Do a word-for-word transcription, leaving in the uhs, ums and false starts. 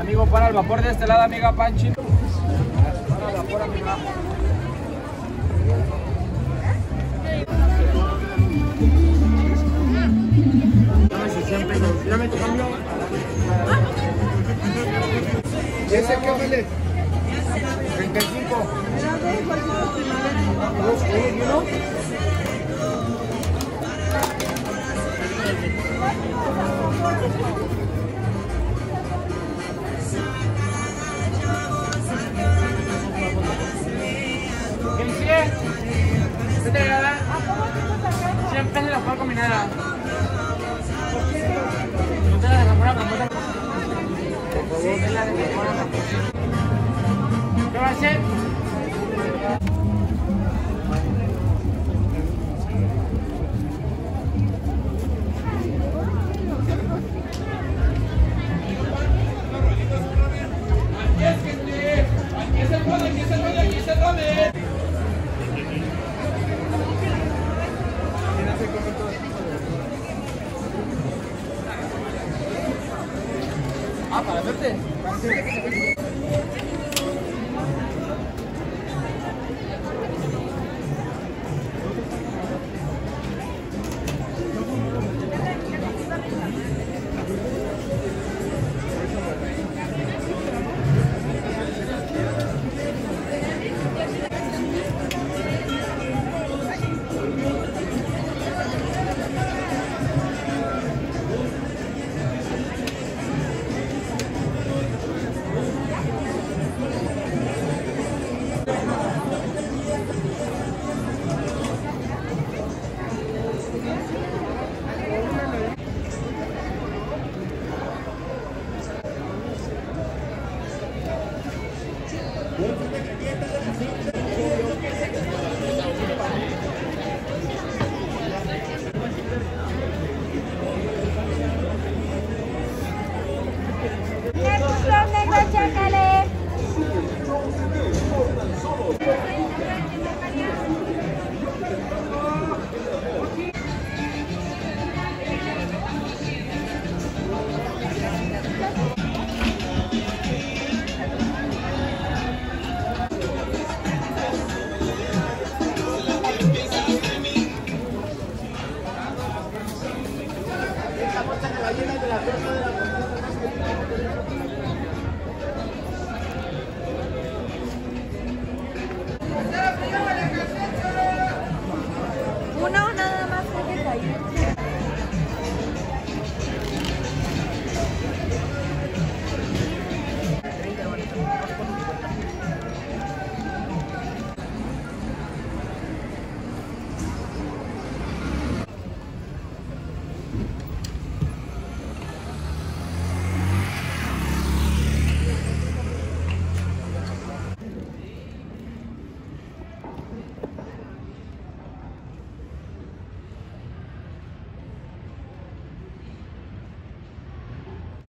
Amigo, para el vapor de este lado, amiga Panchi. Para el vapor, amiga. Dame tu cambio. ¿Y ese qué vale? treinta y cinco. ¿Dos, uno? cien pesos la puedo combinar. No te la mejor a camposa. ¿Qué va a hacer? Aquí se pone, aquí se pone, aquí se pone. Ah, para verte. La de la